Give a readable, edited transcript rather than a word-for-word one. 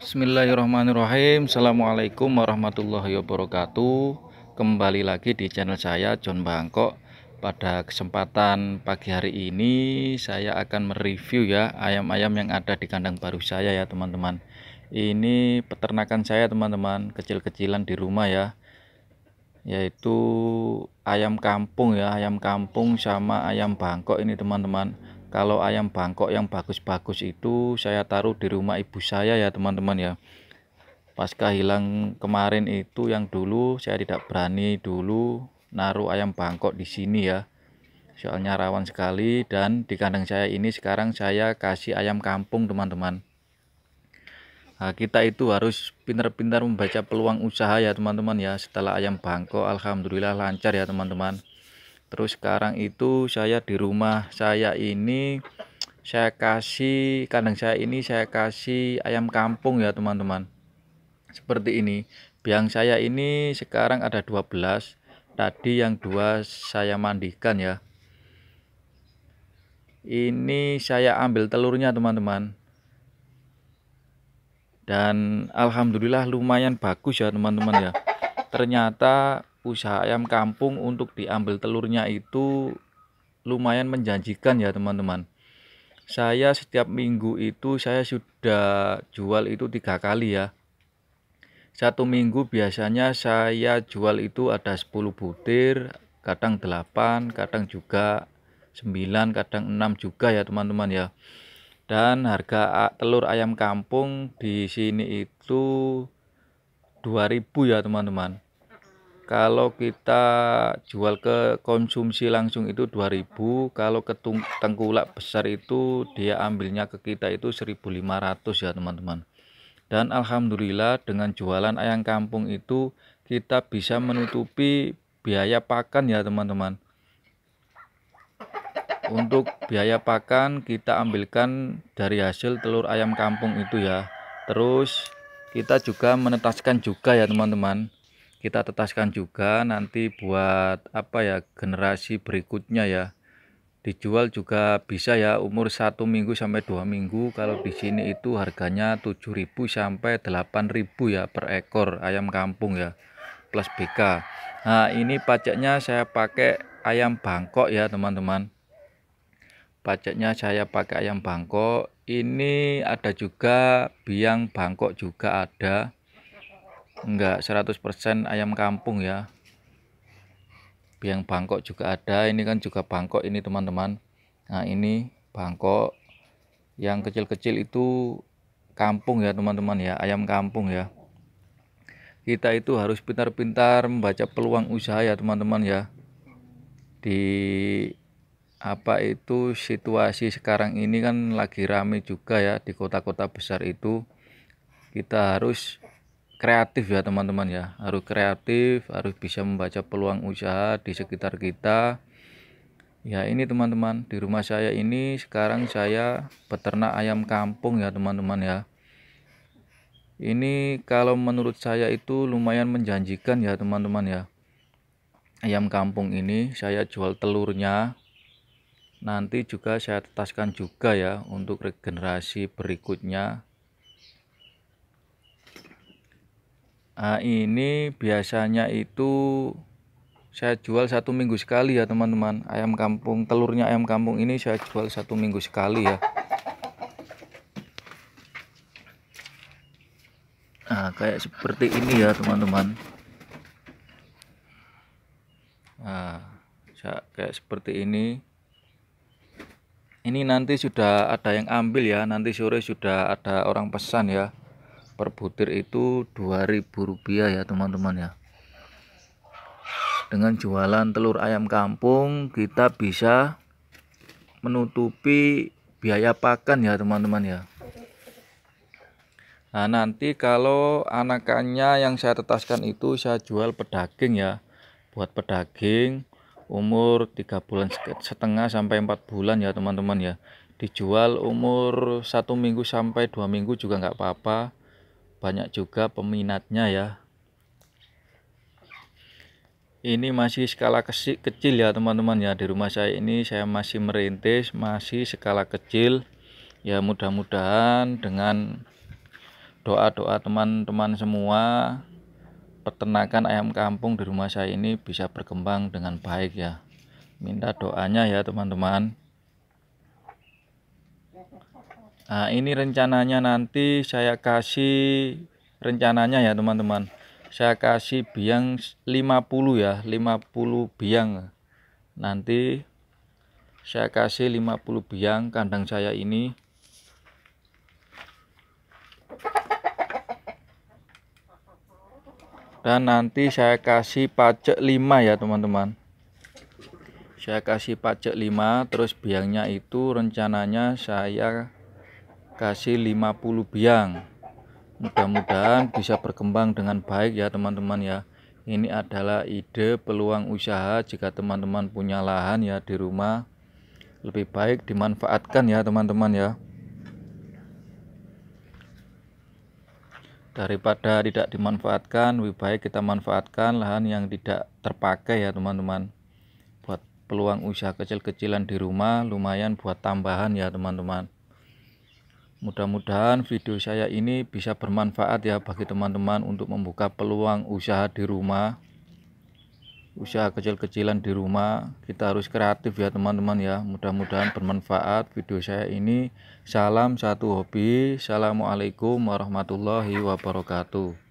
Bismillahirrahmanirrahim. Assalamualaikum warahmatullahi wabarakatuh. Kembali lagi di channel saya John Bangkok. Pada kesempatan pagi hari ini saya akan mereview ya ayam-ayam yang ada di kandang baru saya ya teman-teman. Ini peternakan saya teman-teman, kecil-kecilan di rumah ya, yaitu ayam kampung ya, ayam kampung sama ayam Bangkok ini teman-teman. Kalau ayam Bangkok yang bagus-bagus itu saya taruh di rumah ibu saya ya teman-teman ya. Pasca hilang kemarin itu, yang dulu saya tidak berani dulu naruh ayam Bangkok di sini ya, soalnya rawan sekali. Dan di kandang saya ini sekarang saya kasih ayam kampung teman-teman. Nah, kita itu harus pintar-pintar membaca peluang usaha ya teman-teman ya. Setelah ayam Bangkok alhamdulillah lancar ya teman-teman. Terus sekarang itu saya di rumah saya ini kandang saya ini saya kasih ayam kampung ya teman-teman. Seperti ini. Biang saya ini sekarang ada 12. Tadi yang 2 saya mandikan ya. Ini saya ambil telurnya teman-teman. Dan alhamdulillah lumayan bagus ya teman-teman ya. Ternyata usaha ayam kampung untuk diambil telurnya itu lumayan menjanjikan ya teman-teman. Saya setiap minggu itu saya sudah jual itu 3 kali ya. Satu minggu biasanya saya jual itu ada 10 butir, kadang 8, kadang juga 9, kadang 6 juga ya teman-teman ya. Dan harga telur ayam kampung di sini itu 2000 ya teman-teman. Kalau kita jual ke konsumsi langsung itu 2000, kalau ke tengkulak besar itu dia ambilnya ke kita itu 1500 ya teman-teman. Dan alhamdulillah dengan jualan ayam kampung itu kita bisa menutupi biaya pakan ya teman-teman. Untuk biaya pakan kita ambilkan dari hasil telur ayam kampung itu ya. Terus kita juga menetaskan juga ya teman-teman. Kita tetaskan juga nanti buat apa ya, generasi berikutnya ya. Dijual juga bisa ya, umur 1 minggu sampai 2 minggu. Kalau di sini itu harganya 7.000 sampai 8.000 ya per ekor ayam kampung ya. Plus BK. Nah, ini pajaknya saya pakai ayam Bangkok ya, teman-teman. Pajaknya saya pakai ayam Bangkok. Ini ada juga biang Bangkok juga ada. Enggak 100% ayam kampung ya. Biang Bangkok juga ada. Ini kan juga Bangkok ini teman-teman. Nah, ini Bangkok. Yang kecil-kecil itu kampung ya teman-teman ya, ayam kampung ya. Kita itu harus pintar-pintar membaca peluang usaha ya teman-teman ya. Di apa itu situasi sekarang ini kan lagi rame juga ya di kota-kota besar itu. Kita harus kreatif ya teman-teman ya, harus kreatif, harus bisa membaca peluang usaha di sekitar kita ya. Ini teman-teman, di rumah saya ini sekarang saya beternak ayam kampung ya teman-teman ya. Ini kalau menurut saya itu lumayan menjanjikan ya teman-teman ya. Ayam kampung ini saya jual telurnya, nanti juga saya tetaskan juga ya untuk regenerasi berikutnya. Nah, ini biasanya itu saya jual 1 minggu sekali ya teman-teman. Ayam kampung, telurnya ayam kampung ini saya jual 1 minggu sekali ya. Nah, kayak seperti ini ya teman-teman. Nah, kayak seperti ini. Ini nanti sudah ada yang ambil ya, nanti sore sudah ada orang pesan ya. Per butir itu 2.000 rupiah ya teman-teman ya. Dengan jualan telur ayam kampung kita bisa menutupi biaya pakan ya teman-teman ya. Nah, nanti kalau anakannya yang saya tetaskan itu saya jual pedaging ya, buat pedaging umur 3,5 bulan sampai 4 bulan ya teman-teman ya. Dijual umur 1 minggu sampai 2 minggu juga nggak apa-apa. Banyak juga peminatnya ya. Ini masih skala kecil ya teman-teman ya. Di rumah saya ini saya masih merintis, masih skala kecil ya. Mudah-mudahan dengan doa-doa teman-teman semua peternakan ayam kampung di rumah saya ini bisa berkembang dengan baik ya. Minta doanya ya teman-teman. Nah, ini rencananya nanti saya kasih rencananya ya teman-teman. Saya kasih biang 50 ya, 50 biang. Nanti saya kasih 50 biang kandang saya ini. Dan nanti saya kasih pajak 5 ya teman-teman. Saya kasih pajak 5. Terus biangnya itu rencananya saya kasih 50 biang. Mudah-mudahan bisa berkembang dengan baik ya teman-teman ya. Ini adalah ide peluang usaha jika teman-teman punya lahan ya di rumah. Lebih baik dimanfaatkan ya teman-teman ya, daripada tidak dimanfaatkan. Lebih baik kita manfaatkan lahan yang tidak terpakai ya teman-teman. Buat peluang usaha kecil-kecilan di rumah lumayan buat tambahan ya teman-teman. Mudah-mudahan video saya ini bisa bermanfaat ya bagi teman-teman untuk membuka peluang usaha di rumah. Usaha kecil-kecilan di rumah kita harus kreatif ya teman-teman ya. Mudah-mudahan bermanfaat video saya ini. Salam satu hobi. Assalamualaikum warahmatullahi wabarakatuh.